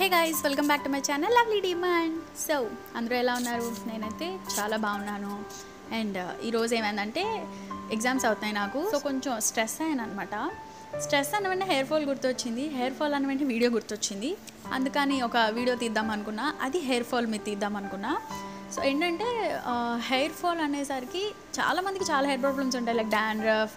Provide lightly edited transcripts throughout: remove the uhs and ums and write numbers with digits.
Hey guys welcome back to my channel lovely demon. So अंदरू एला उन्नारू नेनैते चाला बागुन्नानु। अंड ई रोज एमैंदंटे एग्जाम्स अवुतायि नाकु। सो कोंचेम स्ट्रेस अयिनन्नमाट। स्ट्रेस अनवंटे हेयर फॉल गुर्तोच्चिंदी, हेयर फॉल अनवंटे वीडियो गुर्तोच्चिंदी, अंदुकनि ओक वीडियो तीद्दाम अनुकुन्ना। अदि हेयर फॉल मीद तीद्दाम अनुकुन्ना। सो एंडंटे हेयर फॉल अनेसरिकी चाला मंदिकी चाला हेयर प्रॉब्लम्स उंटायि, लाइक डैंड्रफ,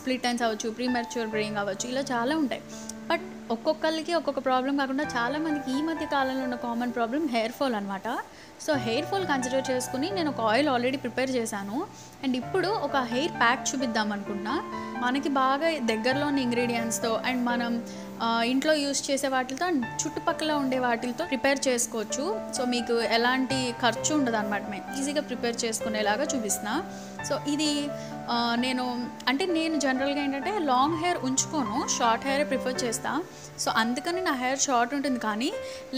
स्प्लिट एंड्स अवच्चु, प्रीमैच्योर ग्रेइंग अवच्चु, इला चाला उंटायि। బట్ ఒక్కొక్కళ్ళకి ఒక్కొక్క ప్రాబ్లం కాకుండా చాలా మందికి ఈ మధ్య కాలంలో ఉన్న కామన్ ప్రాబ్లం హెయిర్ ఫాల్ అన్నమాట. సో హెయిర్ ఫాల్ కన్సిడర్ చేసుకుని నేను ఒక ఆయిల్ ఆల్రెడీ ప్రిపేర్ చేశాను. అండ్ ఇప్పుడు ఒక హెయిర్ ప్యాక్ చూపిద్దాం అనుకుంటున్నా. మనకి బాగా దగ్గరలో ఉన్న ఇంగ్రీడియంట్స్తో అండ్ మనం ఇంట్లో యూజ్ చేసే వాటితో అండ్ చుట్టుపక్కల ఉండే వాటితో ప్రిపేర్ చేసుకోవచ్చు. సో మీకు ఎలాంటి ఖర్చు ఉండదు అన్నమాట. మేము ఈజీగా ప్రిపేర్ చేసుకునేలాగా చూపిస్తున్నా. సో ఇది నేను జనరల్గా ఏంటంటే లాంగ్ హెయిర్ ఉంచుకోను, షార్ట్ హెయిర్ ప్రిఫర్ చేస్తాను. సో అందుకని నా హెయిర్ షార్ట్ ఉంటుంది, కానీ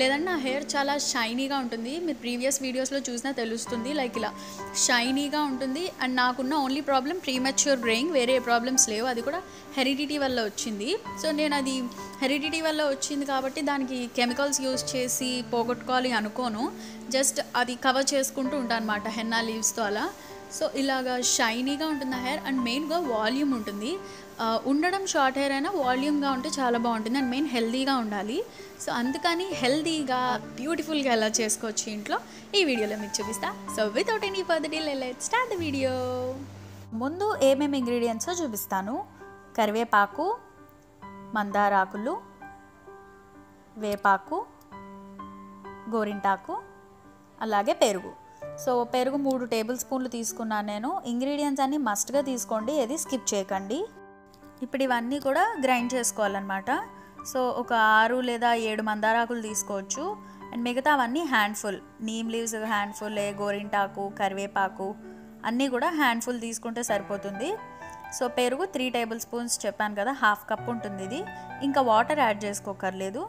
లేదంటే నా హెయిర్ చాలా షైనీగా ఉంటుంది. మీరు ప్రీవియస్ వీడియోస్లో చూసినా తెలుస్తుంది, లైక్ ఇలా షైనీగా ఉంటుంది. అండ్ నాకున్న ఓన్లీ ప్రాబ్లం ప్రీమెచ్యూర్ గ్రేయింగ్, వేరే ప్రాబ్లమ్స్ లేవు. అది కూడా హెరిడిటీ వల్ల వచ్చింది. సో నేను అది హెరిడిటీ వల్ల వచ్చింది కాబట్టి దానికి కెమికల్స్ యూజ్ చేసి పోగొట్టుకోవాలి అనుకోను. జస్ట్ అది కవర్ చేసుకుంటూ ఉంటాను అన్నమాట హెన్నా లీవ్స్తో అలా. సో ఇలాగా షైనీగా ఉంటుంది హెయిర్ అండ్ మెయిన్గా వాల్యూమ్ ఉంటుంది. ఉండడం షార్ట్ హెయిర్ అయినా వాల్యూమ్గా ఉంటే చాలా బాగుంటుంది. అండ్ మెయిన్ హెల్దీగా ఉండాలి. సో అందుకని హెల్దీగా బ్యూటిఫుల్గా ఎలా చేసుకోవచ్చు ఇంట్లో ఈ వీడియోలో మీకు చూపిస్తా. So without any further delay let's start the video. ముందు ఏమేమి ఇంగ్రీడియంట్సో చూపిస్తాను. కరివేపాకు, మందారాకులు, వేపాకు, గోరింటాకు, అలాగే పెరుగు. సో పెరుగు 3 టేబుల్ స్పూన్లు తీసుకున్నాను నేను. ఇంగ్రీడియంట్స్ అన్నీ మస్ట్గా తీసుకోండి, ఏది స్కిప్ చేయకండి. ఇప్పుడు ఇవన్నీ కూడా గ్రైండ్ చేసుకోవాలన్నమాట. సో ఒక 6 లేదా 7 మందారాకులు తీసుకోవచ్చు. అండ్ మిగతా అవన్నీ హ్యాండ్ఫుల్, నీమ్ లీవ్స్ హ్యాండ్ఫుల్, గోరింటాకు, కరివేపాకు అన్నీ కూడా హ్యాండ్ఫుల్ తీసుకుంటే సరిపోతుంది. సో పెరుగు 3 టేబుల్ స్పూన్స్ చెప్పాను కదా, హాఫ్ కప్ ఉంటుంది ఇది. ఇంకా వాటర్ యాడ్ చేసుకోకర్లేదు.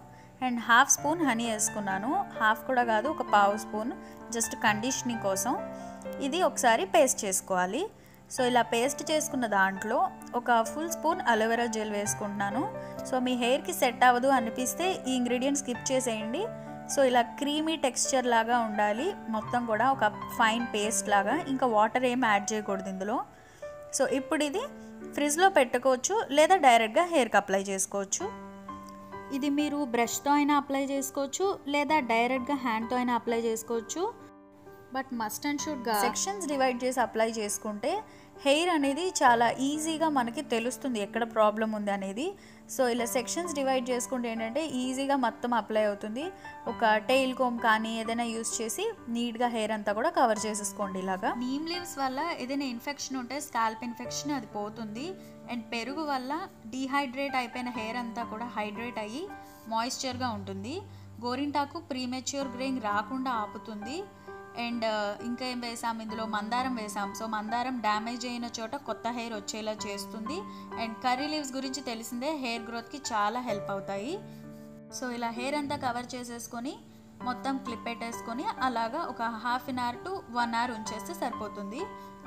అండ్ హాఫ్ స్పూన్ హనీ వేసుకున్నాను, హాఫ్ కూడా కాదు, ఒక పావు స్పూన్ జస్ట్ కండిషనింగ్ కోసం. ఇది ఒకసారి పేస్ట్ చేసుకోవాలి. సో ఇలా పేస్ట్ చేసుకున్న దాంట్లో ఒక ఫుల్ స్పూన్ అలోవెరా జెల్ వేసుకుంటున్నాను. సో మీ హెయిర్కి సెట్ అవ్వదు అనిపిస్తే ఈ ఇంగ్రీడియంట్ స్కిప్ చేసేయండి. సో ఇలా క్రీమీ టెక్స్చర్ లాగా ఉండాలి మొత్తం కూడా, ఒక ఫైన్ పేస్ట్ లాగా. ఇంకా వాటర్ ఏం యాడ్ చేయకూడదు ఇందులో. సో ఇప్పుడు ఇది ఫ్రిడ్జ్లో పెట్టుకోవచ్చు, లేదా డైరెక్ట్గా హెయిర్కి అప్లై చేసుకోవచ్చు. ఇది మీరు బ్రష్తో అయినా అప్లై చేసుకోవచ్చు, లేదా డైరెక్ట్గా హ్యాండ్తో అయినా అప్లై చేసుకోవచ్చు. బట్ మస్ట్ అండ్ షుడ్గా సెక్షన్స్ డివైడ్ చేసి అప్లై చేసుకుంటే హెయిర్ అనేది చాలా ఈజీగా మనకి తెలుస్తుంది ఎక్కడ ప్రాబ్లం ఉంది అనేది. సో ఇలా సెక్షన్స్ డివైడ్ చేసుకుంటే ఏంటంటే ఈజీగా మొత్తం అప్లై అవుతుంది. ఒక టెయిల్ కోమ్ కానీ ఏదైనా యూజ్ చేసి నీట్గా హెయిర్ అంతా కూడా కవర్ చేసేసుకోండి ఇలాగా. నీమ్ లీవ్స్ వల్ల ఏదైనా ఇన్ఫెక్షన్ ఉంటే స్కాల్ప్ ఇన్ఫెక్షన్ అది పోతుంది. అండ్ పెరుగు వల్ల డీహైడ్రేట్ అయిపోయిన హెయిర్ అంతా కూడా హైడ్రేట్ అయ్యి మాయిశ్చర్గా ఉంటుంది. గోరింటాకు ప్రీమెచ్యూర్ గ్రేయింగ్ రాకుండా ఆపుతుంది. అండ్ ఇంకా ఏం వేసాం ఇందులో, మందారం వేసాం. సో మందారం డ్యామేజ్ అయిన చోట కొత్త హెయిర్ వచ్చేలా చేస్తుంది. అండ్ కర్రీ లీవ్స్ గురించి తెలిసిందే, హెయిర్ గ్రోత్కి చాలా హెల్ప్ అవుతాయి. సో ఇలా హెయిర్ అంతా కవర్ చేసేసుకొని మొత్తం క్లిప్ పెట్టేసుకొని అలాగా ఒక ½ అవర్ టు 1 అవర్ ఉంచేస్తే సరిపోతుంది,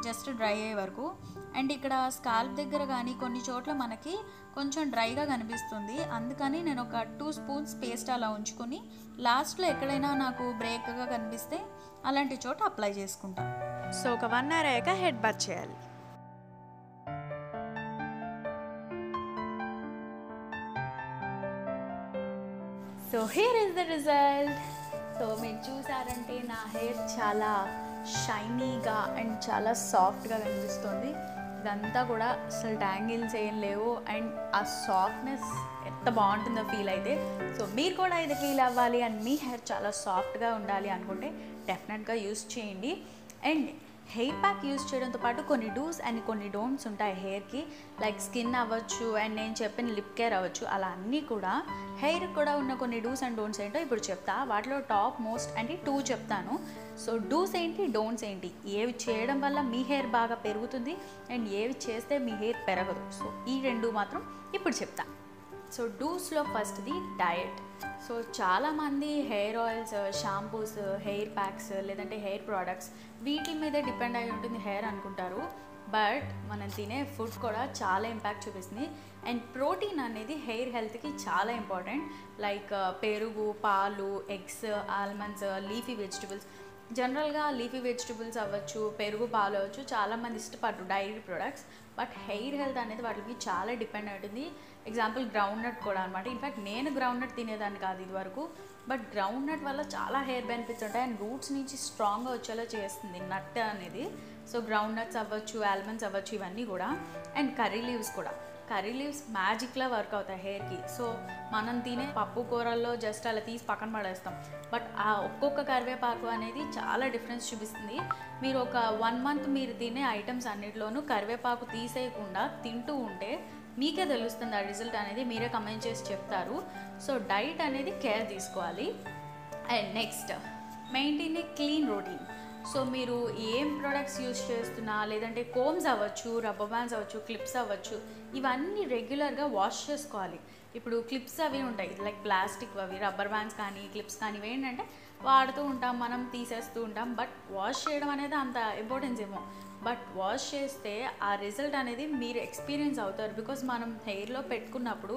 జస్ట్ డ్రై అయ్యే వరకు. అండ్ ఇక్కడ స్కాల్ప్ దగ్గర కానీ కొన్ని చోట్ల మనకి కొంచెం డ్రైగా కనిపిస్తుంది. అందుకని నేను ఒక 2 స్పూన్స్ పేస్ట్ అలా ఉంచుకొని లాస్ట్లో ఎక్కడైనా నాకు బ్రేక్గా కనిపిస్తే అలాంటి చోట అప్లై చేసుకుంటా. సో ఒక 1 అవర్ అయ్యాక హెడ్ బాత్ చేయాలి. So here is the result. So మీరు చూసారంటే నా హెయిర్ చాలా షైనీగా అండ్ చాలా సాఫ్ట్గా కనిపిస్తుంది. ఇదంతా కూడా అసలు ట్యాంగిల్స్ ఏం లేవు. అండ్ ఆ సాఫ్ట్నెస్ ఎంత బాగుంటుందో ఫీల్ అయితే. సో మీరు కూడా ఇది ఫీల్ అవ్వాలి అండ్ మీ హెయిర్ చాలా సాఫ్ట్గా ఉండాలి అనుకుంటే డెఫినెట్గా యూస్ చేయండి. అండ్ హెయిర్ ప్యాక్ యూజ్ చేయడంతో పాటు కొన్ని డూస్ అండ్ కొన్ని డోంట్స్ ఉంటాయి హెయిర్కి, లైక్ స్కిన్ అవ్వచ్చు అండ్ నేను చెప్పిన లిప్ కేర్ అవ్వచ్చు. అలా అన్నీ కూడా హెయిర్ కూడా ఉన్న కొన్ని డూస్ అండ్ డోంట్స్ ఏంటో ఇప్పుడు చెప్తా. వాటిలో టాప్ మోస్ట్ అంటే 2 చెప్తాను. సో డూస్ ఏంటి, డోంట్స్ ఏంటి, ఏవి చేయడం వల్ల మీ హెయిర్ బాగా పెరుగుతుంది అండ్ ఏవి చేస్తే మీ హెయిర్ పెరగదు. సో ఈ 2 మాత్రం ఇప్పుడు చెప్తా. సో డూస్లో ఫస్ట్ది డయట్. సో చాలామంది hair oils, shampoos, hair packs లేదంటే హెయిర్ ప్రోడక్ట్స్ వీటి మీదే డిపెండ్ అయి ఉంటుంది హెయిర్ అనుకుంటారు. బట్ మనం తినే ఫుడ్ కూడా చాలా ఇంపాక్ట్ చూపిస్తుంది. అండ్ ప్రోటీన్ అనేది హెయిర్ హెల్త్కి చాలా ఇంపార్టెంట్. లైక్ పెరుగు, పాలు, ఎగ్స్, ఆల్మండ్స్, లీఫీ వెజిటబుల్స్, జనరల్గా లీఫీ వెజిటబుల్స్ అవ్వచ్చు, పెరుగు, పాలు అవ్వచ్చు, చాలామంది ఇష్టపడరు dairy products. But hair health అనేది వాటికి చాలా డిపెండ్ అవుతుంది. ఎగ్జాంపుల్ గ్రౌండ్నట్ కూడా అనమాట. ఇన్ఫ్యాక్ట్ నేను గ్రౌండ్నట్ తినేదాన్ని కాదు ఇదివరకు, బట్ గ్రౌండ్నట్ వల్ల చాలా హెయిర్ బెనిఫిట్స్ ఉంటాయి. అండ్ రూట్స్ నుంచి స్ట్రాంగ్గా వచ్చేలా చేస్తుంది నట్ అనేది. సో గ్రౌండ్నట్స్ అవ్వచ్చు, ఆల్మండ్స్ అవ్వచ్చు, ఇవన్నీ కూడా. అండ్ కర్రీ లీవ్స్ కూడా, కర్రీ లీవ్స్ మ్యాజిక్లా వర్క్ అవుతాయి హెయిర్కి. సో మనం తినే పప్పు కూరల్లో జస్ట్ అలా తీసి పక్కన పడేస్తాం, బట్ ఆ ఒక్కొక్క కరివేపాకు అనేది చాలా డిఫరెన్స్ చూపిస్తుంది. మీరు ఒక 1 month మీరు తినే ఐటమ్స్ అన్నిటిలోనూ కరివేపాకు తీసేయకుండా తింటూ ఉంటే మీకే తెలుస్తుంది ఆ రిజల్ట్ అనేది, మీరే కమెంట్ చేసి చెప్తారు. సో డైట్ అనేది కేర్ తీసుకోవాలి. And next maintain a clean routine. So మీరు ఏం ప్రోడక్ట్స్ యూజ్ చేస్తున్నా లేదంటే కోమ్స్ అవ్వచ్చు, రబ్బర్ బ్యాండ్స్ అవ్వచ్చు, క్లిప్స్ అవ్వచ్చు, ఇవన్నీ రెగ్యులర్గా వాష్ చేసుకోవాలి. ఇప్పుడు క్లిప్స్ అవి ఉంటాయి లైక్ ప్లాస్టిక్ అవి, రబ్బర్ బ్యాండ్స్ కానీ క్లిప్స్ కానీ ఇవి ఏంటంటే వాడుతూ ఉంటాం మనం, తీసేస్తూ ఉంటాం. బట్ వాష్ చేయడం అనేది అంత ఇంపార్టెన్స్ ఏమో, బట్ వాష్ చేస్తే ఆ రిజల్ట్ అనేది మీరు ఎక్స్పీరియన్స్ అవుతారు. బికాజ్ మనం హెయిర్లో పెట్టుకున్నప్పుడు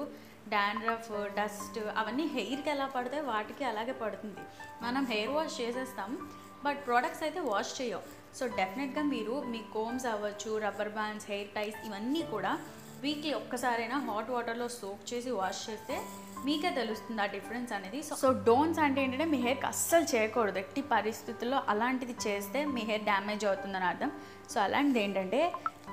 డాండ్రఫ్, డస్ట్ అవన్నీ హెయిర్కి ఎలా పడితే వాటికి అలాగే పడుతుంది. మనం హెయిర్ వాష్ చేసేస్తాం బట్ ప్రోడక్ట్స్ అయితే వాష్ చేయవు. సో డెఫినెట్గా మీరు మీ కోమ్స్ అవ్వచ్చు, రబ్బర్ బ్యాండ్స్, హెయిర్ టైస్ ఇవన్నీ కూడా వీక్లీ ఒక్కసారైనా హాట్ వాటర్లో సోక్ చేసి వాష్ చేస్తే మీకే తెలుస్తుంది ఆ డిఫరెన్స్ అనేది. సో డోన్స్ అంటే ఏంటంటే మీ హెయిర్కి అస్సలు చేయకూడదు ఎట్టి పరిస్థితుల్లో. అలాంటిది చేస్తే మీ హెయిర్ డ్యామేజ్ అవుతుందని అర్థం. సో అలాంటిది ఏంటంటే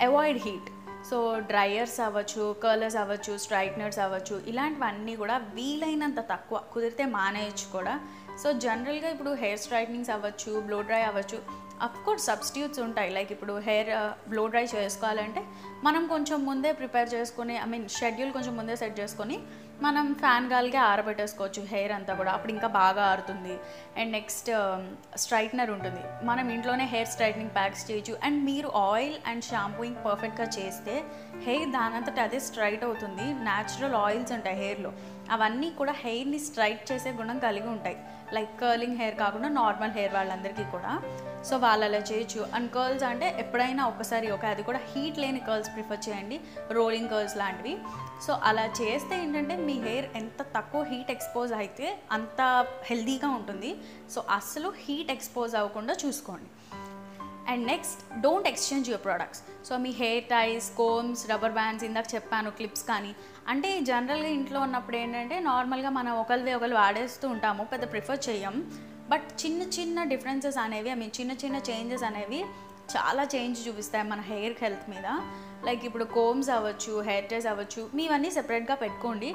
అవాయిడ్ హీట్. సో డ్రైయర్స్ అవ్వచ్చు, కర్లర్స్ అవ్వచ్చు, స్ట్రైట్నర్స్ అవ్వచ్చు, ఇలాంటివన్నీ కూడా వీలైనంత తక్కువ, కుదిరితే మానేయచ్చు కూడా. సో జనరల్గా ఇప్పుడు హెయిర్ స్ట్రైట్నింగ్స్ అవ్వచ్చు, బ్లో డ్రై అవ్వచ్చు, అఫ్కోర్స్ సబ్స్టిట్యూట్స్ ఉంటాయి. లైక్ ఇప్పుడు హెయిర్ బ్లో డ్రై చేసుకోవాలంటే మనం కొంచెం ముందే ప్రిపేర్ చేసుకొని, ఐ మీన్ షెడ్యూల్ కొంచెం ముందే సెట్ చేసుకొని మనం ఫ్యాన్ గాలికి ఆరబెట్టేసుకోవచ్చు హెయిర్ అంతా కూడా, అప్పుడు ఇంకా బాగా ఆరుతుంది. అండ్ నెక్స్ట్ స్ట్రైట్నర్ ఉంటుంది, మనం ఇంట్లోనే హెయిర్ స్ట్రైట్నింగ్ ప్యాక్స్ చేయొచ్చు. అండ్ మీరు ఆయిల్ అండ్ షాంపూయింగ్ పర్ఫెక్ట్గా చేస్తే హెయిర్ దానంతటి అదే స్ట్రైట్ అవుతుంది. న్యాచురల్ ఆయిల్స్ ఉంటాయి హెయిర్లో, అవన్నీ కూడా హెయిర్ని స్ట్రైట్ చేసే గుణం కలిగి ఉంటాయి. లైక్ కర్లింగ్ హెయిర్ కాకుండా నార్మల్ హెయిర్ వాళ్ళందరికీ కూడా. సో వాళ్ళు అలా చేయొచ్చు. అండ్ కర్ల్స్ అంటే ఎప్పుడైనా ఒకసారి అది కూడా హీట్ లేని కర్ల్స్ ప్రిఫర్ చేయండి, రోలింగ్ కర్ల్స్ లాంటివి. సో అలా చేస్తే ఏంటంటే మీ హెయిర్ ఎంత తక్కువ హీట్ ఎక్స్పోజ్ అయితే అంత హెల్దీగా ఉంటుంది. సో అస్సలు హీట్ ఎక్స్పోజ్ అవ్వకుండా చూసుకోండి. And next don't exchange your products. So మీ hair ties, combs, rubber bands, ఇందాక చెప్పాను క్లిప్స్ కానీ, అంటే జనరల్గా ఇంట్లో ఉన్నప్పుడు ఏంటంటే నార్మల్గా మనం ఒకరిది ఒకరు వాడేస్తూ ఉంటాము, పెద్ద ప్రిఫర్ చేయం. బట్ చిన్న చిన్న డిఫరెన్సెస్ అనేవి, ఐ మీన్ చిన్న చిన్న చేంజెస్ అనేవి చాలా చేంజ్ చూపిస్తాయి మన హెయిర్ హెల్త్ మీద. లైక్ ఇప్పుడు కోమ్స్ అవ్వచ్చు, హెయిర్ టైస్ అవ్వచ్చు, మీవన్నీ సెపరేట్గా పెట్టుకోండి.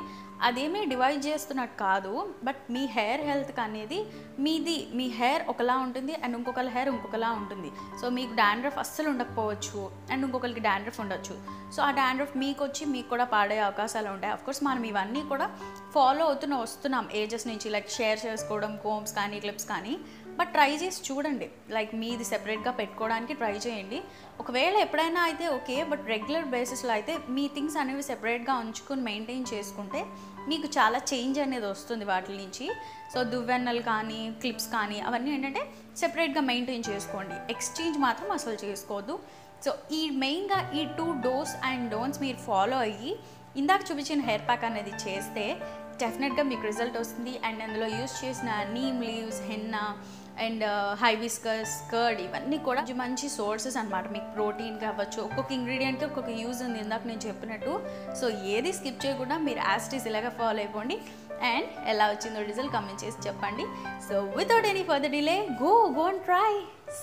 అదేమీ డివైడ్ చేస్తున్నట్టు కాదు, బట్ మీ హెయిర్ హెల్త్కి అనేది మీ హెయిర్ ఒకలా ఉంటుంది అండ్ ఇంకొకరి హెయిర్ ఇంకొకలా ఉంటుంది. సో మీకు డాండ్రఫ్ అస్సలు ఉండకపోవచ్చు అండ్ ఇంకొకరికి డాండ్రఫ్ ఉండొచ్చు. సో ఆ డాండ్రఫ్ మీకు వచ్చి మీకు కూడా పాడే అవకాశాలు ఉంటాయి. అఫ్కోర్స్ మనం ఇవన్నీ కూడా ఫాలో వస్తున్నాం ఏజెస్ నుంచి, లైక్ షేర్ చేసుకోవడం కోమ్స్ కానీ క్లిప్స్ కానీ. బట్ ట్రై చేసి చూడండి, లైక్ మీది సెపరేట్గా పెట్టుకోవడానికి ట్రై చేయండి. ఒకవేళ ఎప్పుడైనా అయితే ఓకే, బట్ రెగ్యులర్ బేసిస్లో అయితే మీ థింగ్స్ అనేవి సెపరేట్గా ఉంచుకొని మెయింటైన్ చేసుకుంటే మీకు చాలా చేంజ్ అనేది వస్తుంది వాటి నుంచి. సో దువ్వెన్నలు కానీ క్లిప్స్ కానీ అవన్నీ ఏంటంటే సెపరేట్గా మెయింటైన్ చేసుకోండి, ఎక్స్చేంజ్ మాత్రం అసలు చేసుకోవద్దు. సో ఈ మెయిన్గా ఈ 2 డోస్ అండ్ డోన్స్ మీరు ఫాలో అయ్యి ఇందాక చూపించిన హెయిర్ ప్యాక్ అనేది చేస్తే డెఫినెట్గా మీకు రిజల్ట్ వస్తుంది. అండ్ అందులో యూజ్ చేసిన neem leaves, henna and hibiscus, curd ఇవన్నీ కూడా మంచి సోర్సెస్ అనమాట మీకు ప్రోటీన్ కావచ్చు. ఒక్కొక్క ఇంగ్రీడియంట్కి ఒక్కొక్క యూజ్ ఉంది ఇందాక నేను చెప్పినట్టు. సో ఏది స్కిప్ చేయకుండా మీరు యాస్టీస్ ఇలాగా ఫాలో అయిపోండి. అండ్ ఎలా వచ్చిందో రిజల్ట్ కమెంట్ చేసి చెప్పండి. So without any further delay go and try.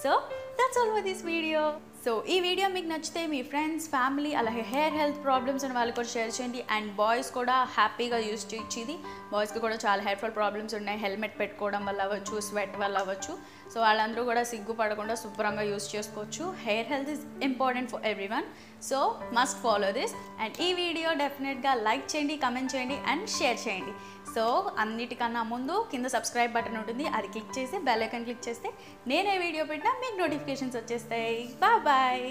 So that's all for this video. So ఈ వీడియో మీకు నచ్చితే మీ ఫ్రెండ్స్, ఫ్యామిలీ, అలాగే హెయిర్ హెల్త్ ప్రాబ్లమ్స్ అని వాళ్ళు కూడా షేర్ చేయండి. అండ్ బాయ్స్ కూడా హ్యాపీగా యూజ్ చేయొచ్చు ఇది. బాయ్స్కి కూడా చాలా హెయిర్ ఫాల్ ప్రాబ్లమ్స్ ఉన్నాయి, హెల్మెట్ పెట్టుకోవడం వల్ల అవ్వచ్చు, స్వెట్ వల్ల అవ్వచ్చు. సో వాళ్ళందరూ కూడా సిగ్గుపడకుండా శుభ్రంగా యూజ్ చేసుకోవచ్చు. Hair health is important for everyone. So must follow this. And ఈ వీడియో డెఫినెట్గా లైక్ చేయండి, కమెంట్ చేయండి అండ్ షేర్ చేయండి. సో అన్నిటికన్నా ముందు కింద సబ్స్క్రైబ్ బటన్ ఉంటుంది, అది క్లిక్ చేసి బెల్ ఐకాన్ క్లిక్ చేస్తే నేను ఏ వీడియో పెట్టినా మీకు నోటిఫికేషన్స్ వచ్చేస్తాయి. Bye bye.